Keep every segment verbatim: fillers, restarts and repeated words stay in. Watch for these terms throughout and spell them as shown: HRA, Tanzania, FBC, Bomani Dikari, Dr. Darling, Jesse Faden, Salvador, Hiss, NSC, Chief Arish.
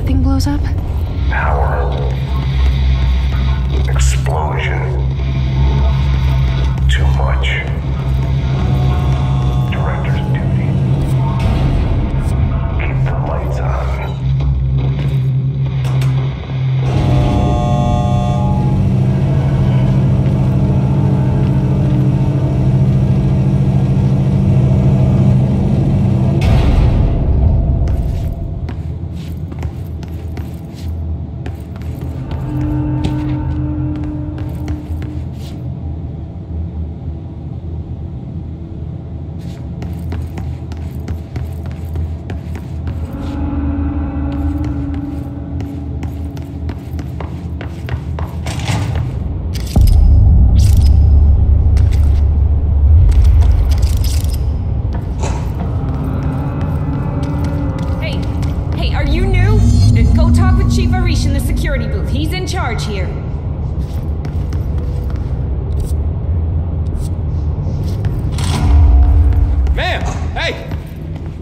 that thing blows up? Power. Explosion. Too much. Director's duty. Keep the lights on.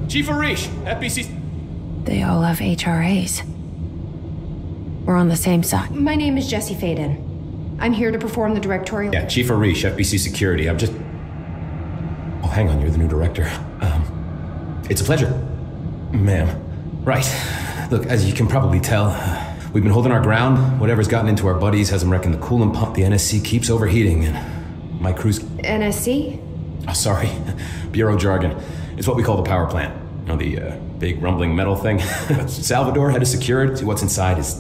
Chief Arish, F B C. They all have H R As. We're on the same side. My name is Jesse Faden. I'm here to perform the directorial... Yeah, Chief Arish, F B C Security. I'm just... Oh, hang on, you're the new director. Um, it's a pleasure. Ma'am. Right. Look, as you can probably tell, we've been holding our ground. Whatever's gotten into our buddies has them wrecking the coolant pump. The N S C keeps overheating, and my crew's... N S C? Oh, sorry. Bureau jargon. It's what we call the power plant. You know, the uh, big rumbling metal thing. Salvador had to secure it. See, what's inside is...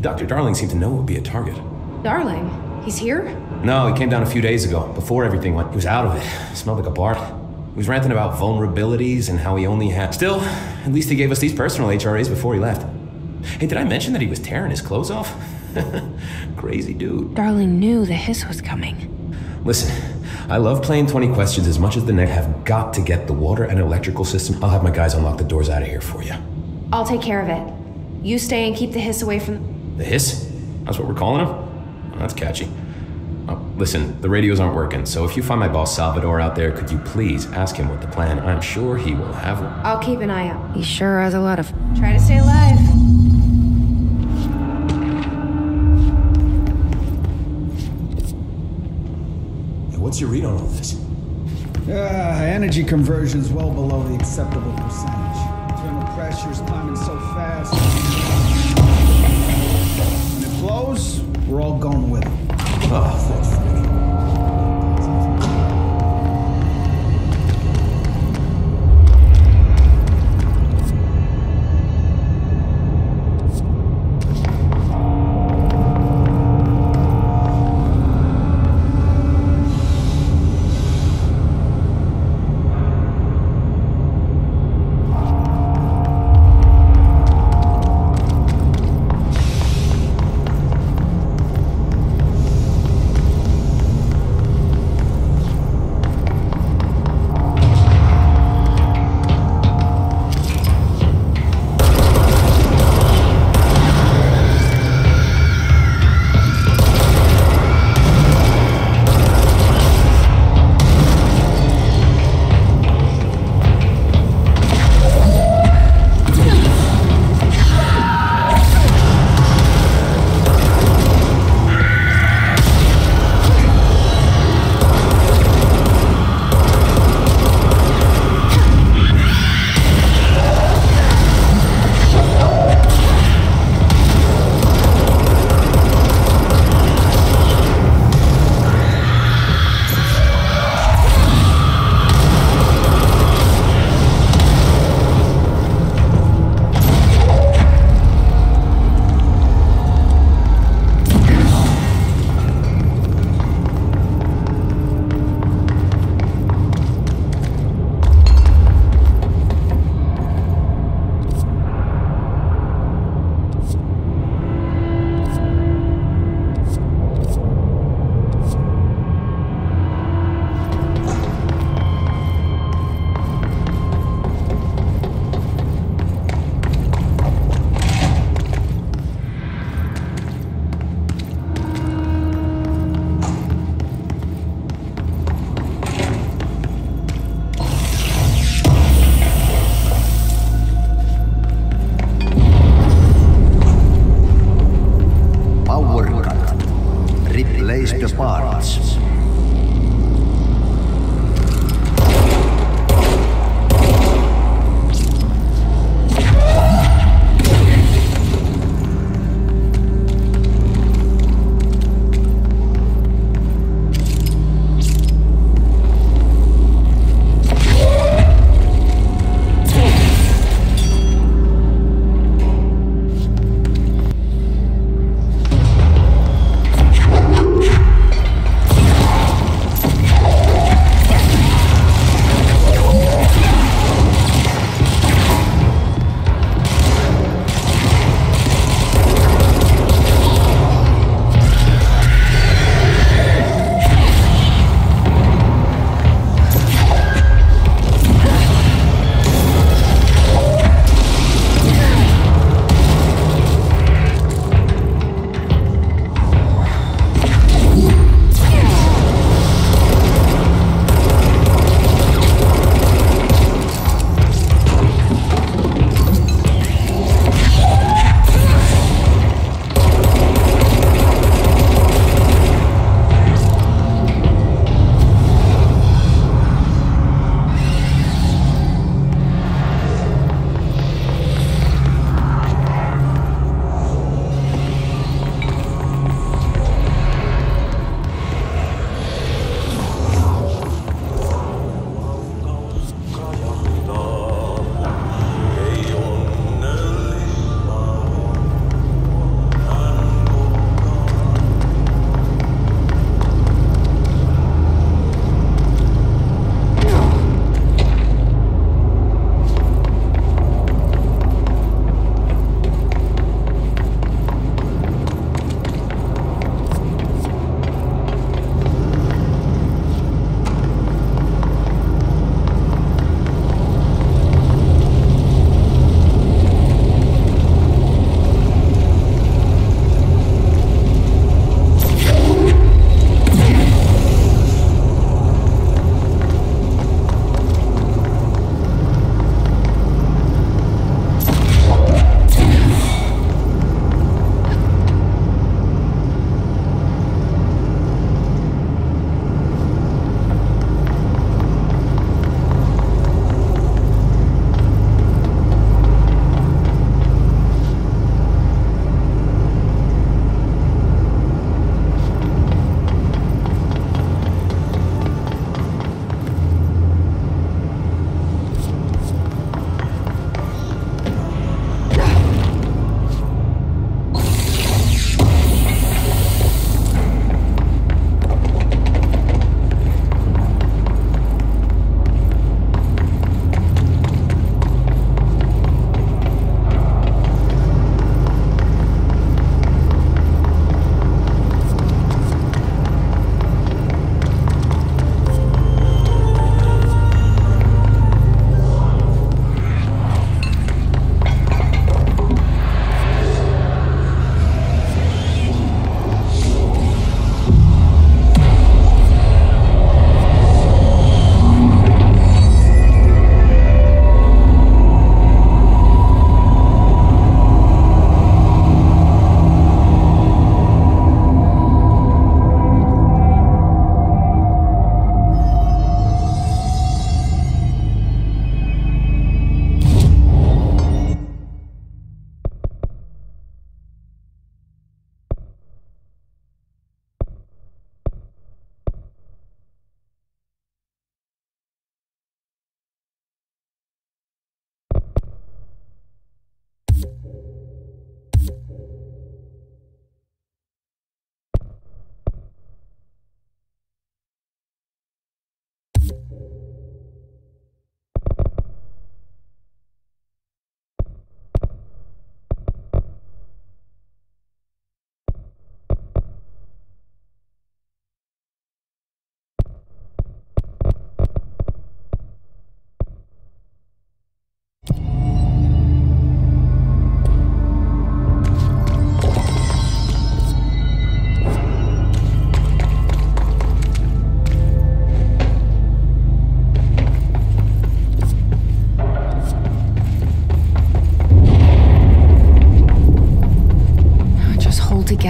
Doctor Darling seemed to know it would be a target. Darling? He's here? No, he came down a few days ago, before everything went. He was out of it. He smelled like a bark. He was ranting about vulnerabilities and how he only had... Still, at least he gave us these personal H R As before he left. Hey, did I mention that he was tearing his clothes off? Crazy dude. Darling knew the hiss was coming. Listen. I love playing twenty questions as much as the next. Have got to get the water and electrical system. I'll have my guys unlock the doors out of here for you. I'll take care of it. You stay and keep the hiss away from... The hiss? That's what we're calling him? Well, that's catchy. Oh, listen, the radios aren't working, so if you find my boss Salvador out there, could you please ask him what the plan? I'm sure he will have one. I'll keep an eye out. He sure has a lot of... Try to stay alive. What's your read on all this? Uh, energy conversion's well below the acceptable percentage. Thermal pressure's climbing so fast. When it blows, we're all going with it. Oh, that's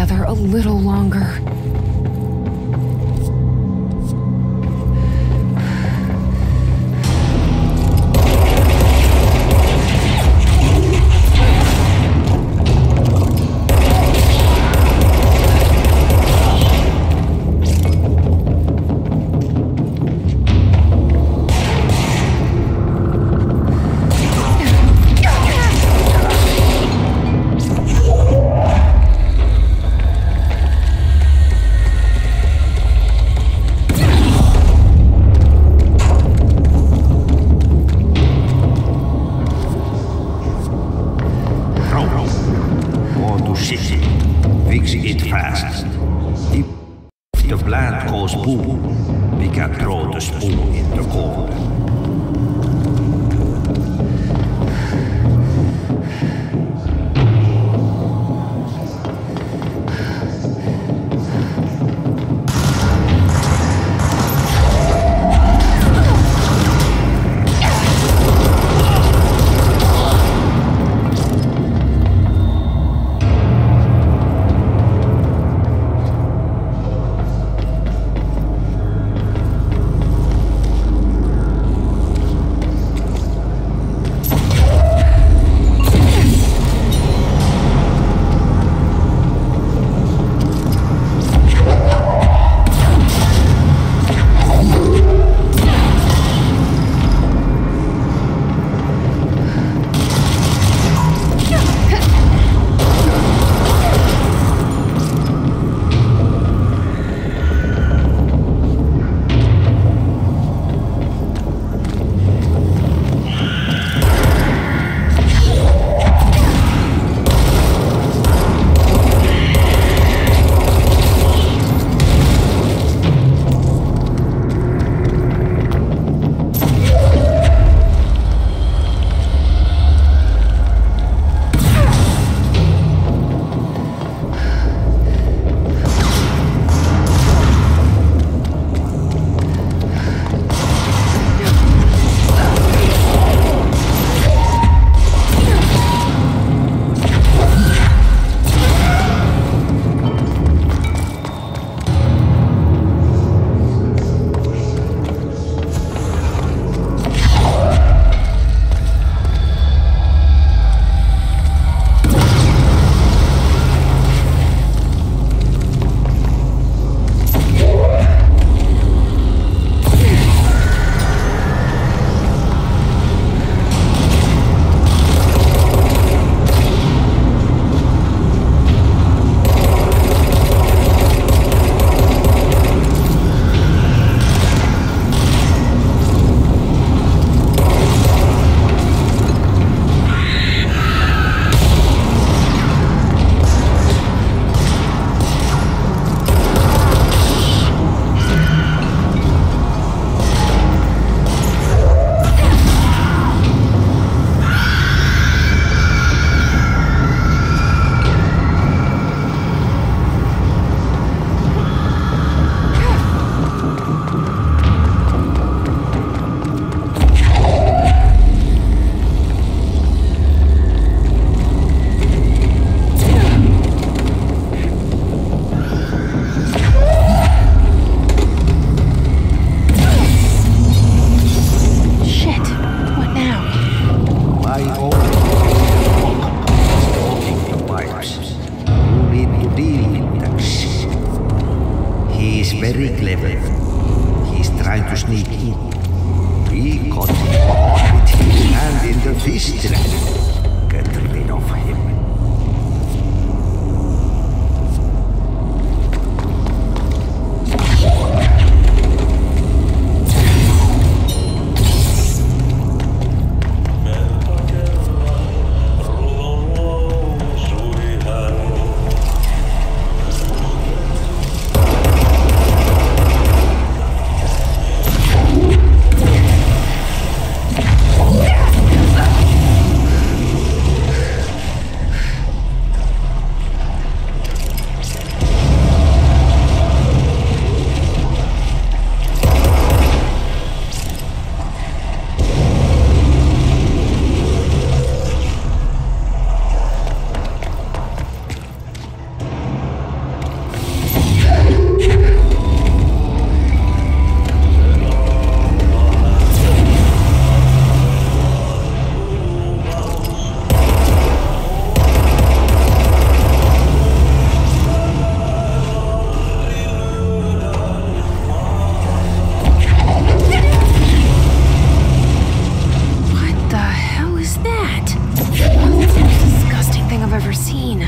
together a little longer. ever seen.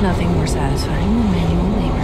Nothing more satisfying than manual labor.